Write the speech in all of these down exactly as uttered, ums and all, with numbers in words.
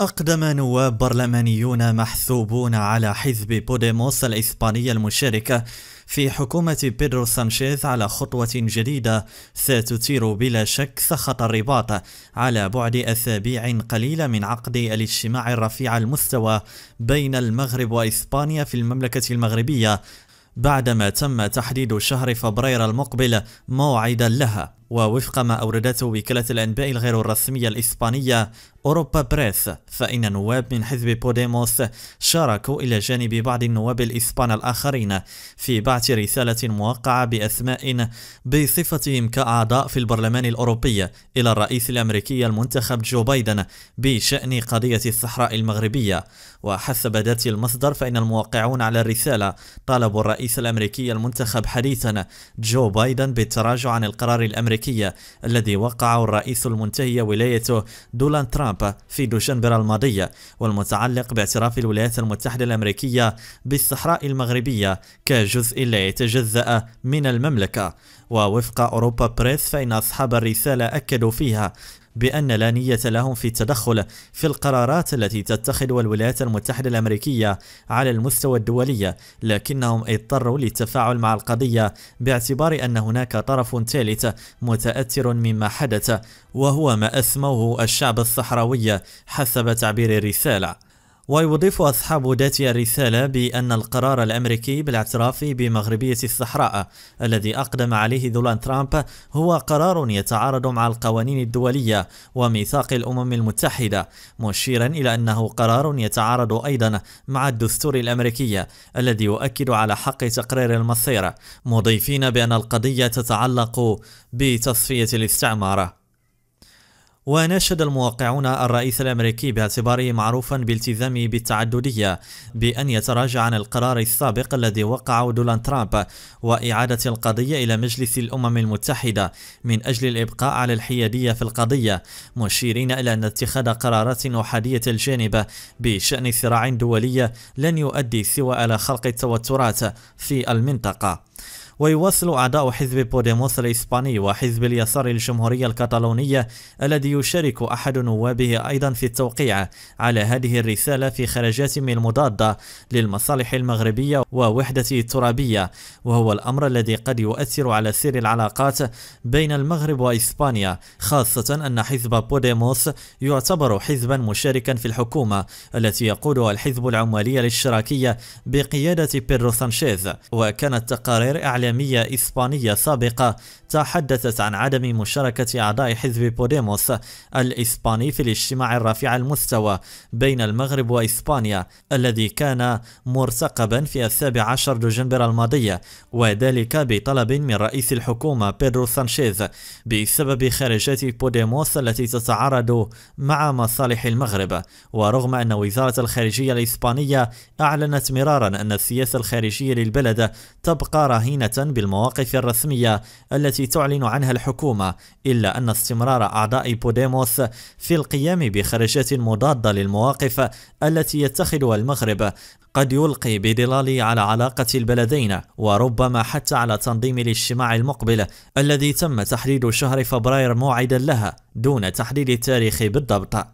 أقدم نواب برلمانيون محسوبون على حزب بوديموس الإسبانية المشاركة في حكومة بيدرو سانشيز على خطوة جديدة ستثير بلا شك سخط الرباط على بعد أسابيع قليلة من عقد الاجتماع الرفيع المستوى بين المغرب وإسبانيا في المملكة المغربية، بعدما تم تحديد شهر فبراير المقبل موعدا لها. ووفق ما أوردته وكالة الأنباء الغير الرسمية الإسبانية أوروبا بريس، فإن نواب من حزب بوديموس شاركوا إلى جانب بعض النواب الإسبان الآخرين في بعث رسالة موقعة بأسماء بصفتهم كأعضاء في البرلمان الأوروبي إلى الرئيس الأمريكي المنتخب جو بايدن بشأن قضية الصحراء المغربية. وحسب ذات المصدر، فإن الموقعون على الرسالة طالبوا الرئيس الأمريكي المنتخب حديثا جو بايدن بالتراجع عن القرار الأمريكي الذي وقعه الرئيس المنتهي ولايته دونالد ترامب في دجنبر الماضية، والمتعلق باعتراف الولايات المتحدة الأمريكية بالصحراء المغربية كجزء لا يتجزأ من المملكة. ووفق أوروبا بريس، فإن أصحاب الرسالة أكدوا فيها بأن لا نية لهم في التدخل في القرارات التي تتخذها الولايات المتحدة الأمريكية على المستوى الدولي، لكنهم اضطروا للتفاعل مع القضية باعتبار أن هناك طرف ثالث متأثر مما حدث، وهو ما أسموه الشعب الصحراوي حسب تعبير الرسالة. ويضيف أصحاب ذات الرسالة بأن القرار الأمريكي بالاعتراف بمغربية الصحراء الذي أقدم عليه دونالد ترامب هو قرار يتعارض مع القوانين الدولية وميثاق الأمم المتحدة، مشيرا إلى أنه قرار يتعارض أيضا مع الدستور الأمريكي الذي يؤكد على حق تقرير المصير، مضيفين بأن القضية تتعلق بتصفية الاستعمار. وناشد الموقعون الرئيس الأمريكي باعتباره معروفا بالتزامه بالتعددية بأن يتراجع عن القرار السابق الذي وقعه دونالد ترامب وإعادة القضية إلى مجلس الأمم المتحدة من أجل الإبقاء على الحيادية في القضية، مشيرين إلى أن اتخاذ قرارات أحادية الجانب بشأن صراع دولي لن يؤدي سوى إلى خلق التوترات في المنطقة. ويواصل أعداء حزب بوديموس الإسباني وحزب اليسار الجمهورية الكتالونية الذي يشارك أحد نوابه أيضا في التوقيع على هذه الرسالة في خرجاتهم المضادة للمصالح المغربية ووحدة الترابية، وهو الأمر الذي قد يؤثر على سير العلاقات بين المغرب وإسبانيا، خاصة أن حزب بوديموس يعتبر حزبا مشاركا في الحكومة التي يقودها الحزب العمالي الاشتراكي بقيادة بيدرو سانشيز. وكانت تقارير أعلى إعلامية إسبانية سابقة تحدثت عن عدم مشاركة أعضاء حزب بوديموس الإسباني في الاجتماع الرفيع المستوى بين المغرب وإسبانيا الذي كان مرتقبا في السابع عشر دجنبر الماضية، وذلك بطلب من رئيس الحكومة بيدرو سانشيز بسبب خارجات بوديموس التي تتعارض مع مصالح المغرب. ورغم أن وزارة الخارجية الإسبانية أعلنت مرارا أن السياسة الخارجية للبلد تبقى رهينة بالمواقف الرسمية التي تعلن عنها الحكومة، إلا أن استمرار أعضاء بوديموس في القيام بخرجات مضادة للمواقف التي يتخذها المغرب قد يلقي بظلال على علاقة البلدين، وربما حتى على تنظيم الاجتماع المقبل الذي تم تحديد شهر فبراير موعدا لها دون تحديد التاريخ بالضبط.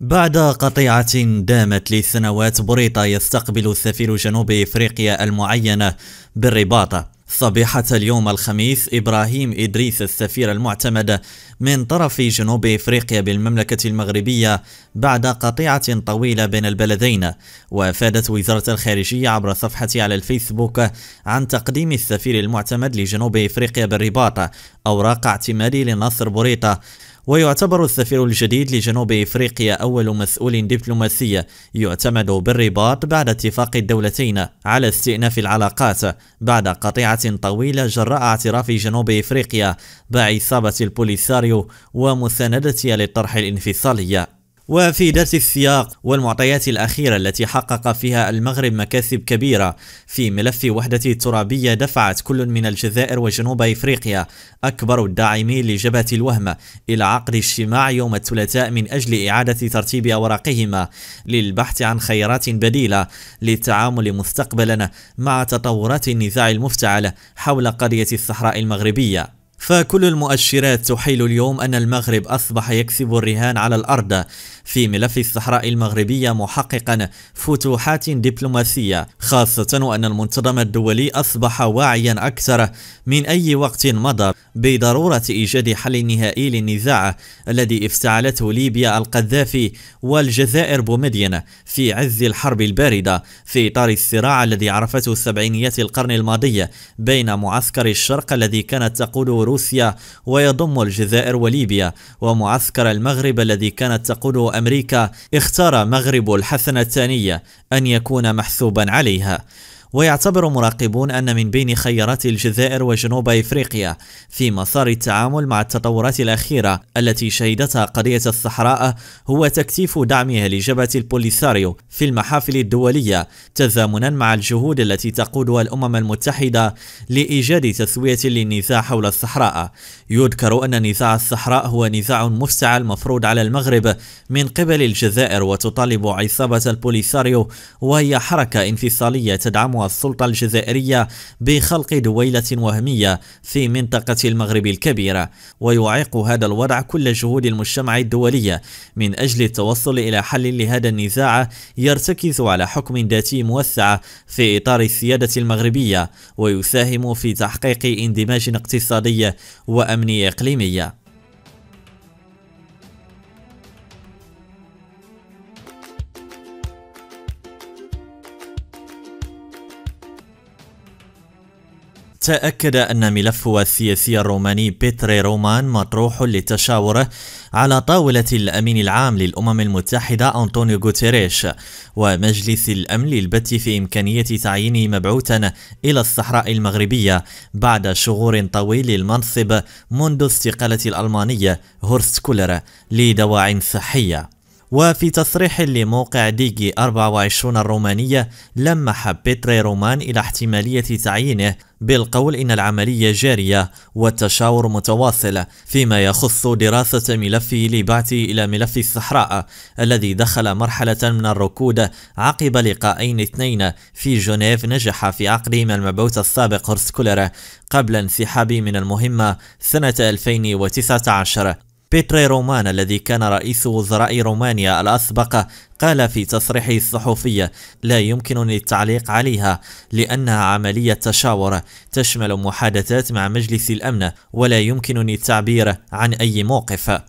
بعد قطيعة دامت لسنوات بريطة، يستقبل سفير جنوب إفريقيا المعين بالرباط صبيحة اليوم الخميس إبراهيم إدريس السفير المعتمد من طرف جنوب إفريقيا بالمملكة المغربية بعد قطيعة طويلة بين البلدين. وأفادت وزارة الخارجية عبر صفحتها على الفيسبوك عن تقديم السفير المعتمد لجنوب إفريقيا بالرباط أوراق اعتمادي لناصر بوريطة. ويعتبر السفير الجديد لجنوب إفريقيا أول مسؤول دبلوماسي يعتمد بالرباط بعد اتفاق الدولتين على استئناف العلاقات بعد قطيعة طويلة جراء اعتراف جنوب إفريقيا بعصابة البوليساريو ومساندتها للطرح الانفصالي. وفي ذات السياق والمعطيات الأخيرة التي حقق فيها المغرب مكاسب كبيرة في ملف وحدته الترابية، دفعت كل من الجزائر وجنوب إفريقيا أكبر الداعمين لجبهة الوهمة إلى عقد اجتماع يوم الثلاثاء من أجل إعادة ترتيب أوراقهما للبحث عن خيارات بديلة للتعامل مستقبلا مع تطورات النزاع المفتعل حول قضية الصحراء المغربية. فكل المؤشرات تحيل اليوم أن المغرب أصبح يكسب الرهان على الأرض في ملف الصحراء المغربية، محققا فتوحات دبلوماسية، خاصة وأن المنتظم الدولي أصبح واعيا أكثر من أي وقت مضى بضرورة إيجاد حل نهائي للنزاع الذي افتعلته ليبيا القذافي والجزائر بومدين في عز الحرب الباردة، في إطار الصراع الذي عرفته سبعينيات القرن الماضي بين معسكر الشرق الذي كانت تقوده روسيا ويضم الجزائر وليبيا، ومعسكر المغرب الذي كانت تقوده أمريكا. اختار مغرب الحسنة الثانية أن يكون محسوبا عليها. ويعتبر مراقبون أن من بين خيارات الجزائر وجنوب إفريقيا في مسار التعامل مع التطورات الأخيرة التي شهدتها قضية الصحراء هو تكثيف دعمها لجبهة البوليساريو في المحافل الدولية، تزامنا مع الجهود التي تقودها الأمم المتحدة لإيجاد تسوية للنزاع حول الصحراء. يذكر أن نزاع الصحراء هو نزاع مفتعل مفروض على المغرب من قبل الجزائر، وتطالب عصابة البوليساريو وهي حركة انفصالية تدعم والسلطة الجزائرية بخلق دويلة وهمية في منطقة المغرب الكبيرة. ويعيق هذا الوضع كل جهود المجتمع الدولية من أجل التوصل إلى حل لهذا النزاع يرتكز على حكم ذاتي موسع في إطار السيادة المغربية، ويساهم في تحقيق اندماج اقتصادي وأمني إقليمي. تأكد أن ملفه السياسي الروماني بيتر رومان مطروح للتشاور على طاولة الأمين العام للأمم المتحدة أنتونيو غوتيريش ومجلس الأمن للبت في إمكانية تعيينه مبعوثا إلى الصحراء المغربية بعد شهور طويل للمنصب منذ استقالة الألمانية هورس كولر لدواعي صحية. وفي تصريح لموقع ديجي أربعة وعشرين الرومانية، لمح بيتر رومان إلى احتمالية تعيينه بالقول إن العملية جارية والتشاور متواصل فيما يخص دراسة ملفه لبعثه إلى ملف الصحراء الذي دخل مرحلة من الركود عقب لقاءين اثنين في جنيف نجح في عقدهما المبعوث السابق هورس كولر قبل انسحابه من المهمة سنة ألفين وتسعة عشر. بيتر رومان الذي كان رئيس وزراء رومانيا الأسبق قال في تصريحه الصحفي: لا يمكنني التعليق عليها لأنها عملية تشاور تشمل محادثات مع مجلس الأمن ولا يمكنني التعبير عن أي موقف.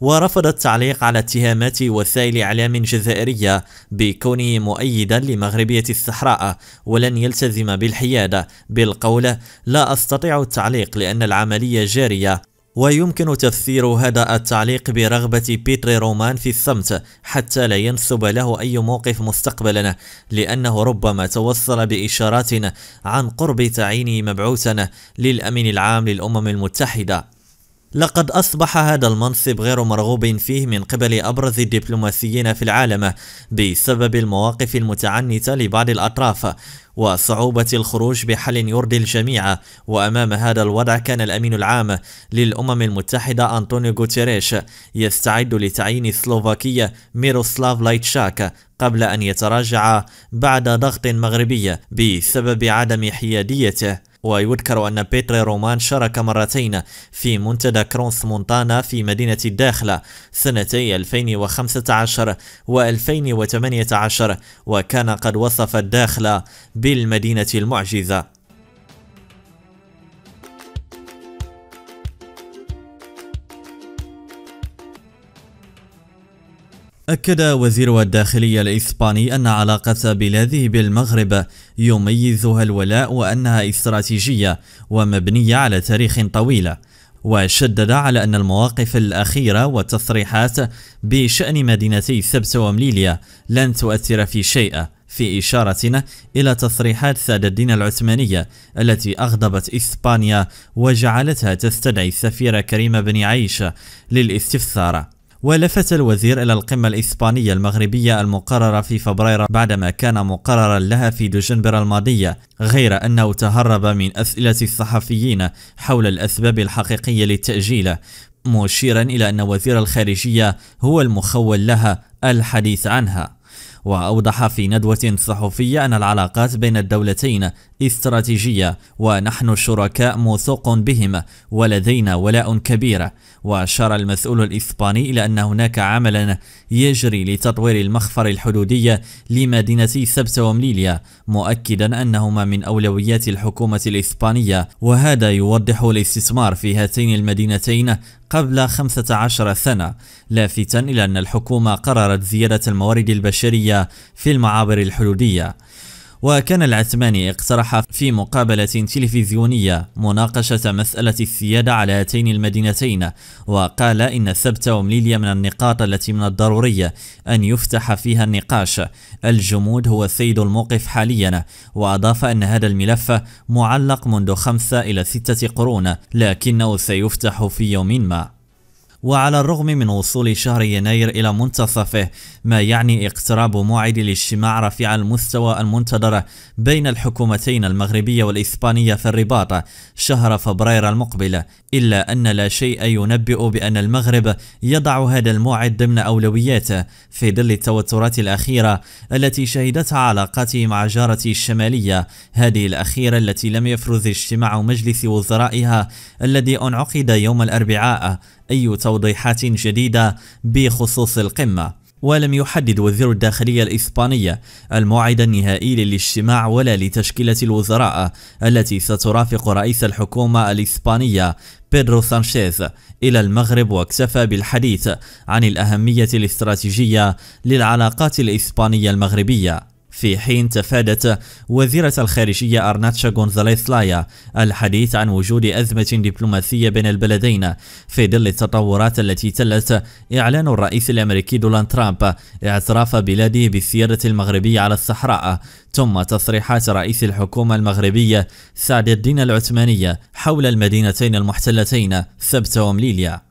ورفض التعليق على اتهامات وسائل إعلام جزائرية بكونه مؤيدا لمغربية الصحراء ولن يلتزم بالحيادة بالقول: لا أستطيع التعليق لأن العملية جارية. ويمكن تفسير هذا التعليق برغبة بيتر رومان في الصمت حتى لا ينسب له أي موقف مستقبلا، لأنه ربما توصل بإشارات عن قرب تعيينه مبعوثا للأمين العام للأمم المتحدة. لقد أصبح هذا المنصب غير مرغوب فيه من قبل أبرز الدبلوماسيين في العالم بسبب المواقف المتعنتة لبعض الأطراف وصعوبة الخروج بحل يرضي الجميع. وأمام هذا الوضع كان الأمين العام للأمم المتحدة أنتونيو غوتيريش يستعد لتعيين سلوفاكيا ميروسلاف لايتشاك قبل أن يتراجع بعد ضغط مغربي بسبب عدم حياديته. ويذكر أن بيتر رومان شارك مرتين في منتدى كرونس مونتانا في مدينة الداخلة سنتي ألفين وخمسة عشر وألفين وثمانية عشر، وكان قد وصف الداخلة بالمدينة المعجزة. أكد وزير الداخلية الإسباني أن علاقة بلاده بالمغرب يميزها الولاء وأنها استراتيجية ومبنية على تاريخ طويل، وشدد على أن المواقف الأخيرة والتصريحات بشأن مدينتي سبت ومليليا لن تؤثر في شيء، في إشارة إلى تصريحات سعد الدين العثماني التي أغضبت إسبانيا وجعلتها تستدعي السفير كريم بن عيش للاستفسار. ولفت الوزير إلى القمة الإسبانية المغربية المقررة في فبراير بعدما كان مقررا لها في دجنبر الماضية، غير أنه تهرب من أسئلة الصحفيين حول الأسباب الحقيقية للتأجيل، مشيرا إلى أن وزير الخارجية هو المخول لها الحديث عنها. وأوضح في ندوة صحفية أن العلاقات بين الدولتين استراتيجية ونحن شركاء موثوق بهم ولدينا ولاء كبير. وأشار المسؤول الإسباني إلى أن هناك عملا يجري لتطوير المخفر الحدودي لمدينتي سبتة ومليليا، مؤكدا أنهما من أولويات الحكومة الإسبانية، وهذا يوضح الاستثمار في هاتين المدينتين قبل خمسة عشر سنة، لافتا إلى أن الحكومة قررت زيادة الموارد البشرية في المعابر الحدودية. وكان العثماني اقترح في مقابلة تلفزيونية مناقشة مسألة السيادة على هاتين المدينتين، وقال إن سبتة ومليليا من النقاط التي من الضروري أن يفتح فيها النقاش، الجمود هو سيد الموقف حاليا. وأضاف أن هذا الملف معلق منذ خمسة إلى ستة قرون لكنه سيفتح في يوم ما. وعلى الرغم من وصول شهر يناير إلى منتصفه، ما يعني اقتراب موعد الاجتماع رفيع المستوى المنتظر بين الحكومتين المغربية والإسبانية في الرباط شهر فبراير المقبل، إلا أن لا شيء ينبئ بأن المغرب يضع هذا الموعد ضمن أولوياته في ظل التوترات الأخيرة التي شهدتها علاقاته مع جارته الشمالية، هذه الأخيرة التي لم يفرز اجتماع مجلس وزرائها الذي أنعقد يوم الأربعاء أي توضيحات جديدة بخصوص القمة. ولم يحدد وزير الداخلية الإسبانية الموعد النهائي للاجتماع ولا لتشكيلة الوزراء التي سترافق رئيس الحكومة الإسبانية بيدرو سانشيز إلى المغرب، واكتفى بالحديث عن الأهمية الاستراتيجية للعلاقات الإسبانية المغربية. في حين تفادت وزيرة الخارجية أرناتشا غونزاليس لايا الحديث عن وجود أزمة دبلوماسية بين البلدين في ظل التطورات التي تلت إعلان الرئيس الأمريكي دونالد ترامب اعتراف بلاده بالسيادة المغربية على الصحراء، ثم تصريحات رئيس الحكومة المغربية سعد الدين العثماني حول المدينتين المحتلتين سبتة ومليليا.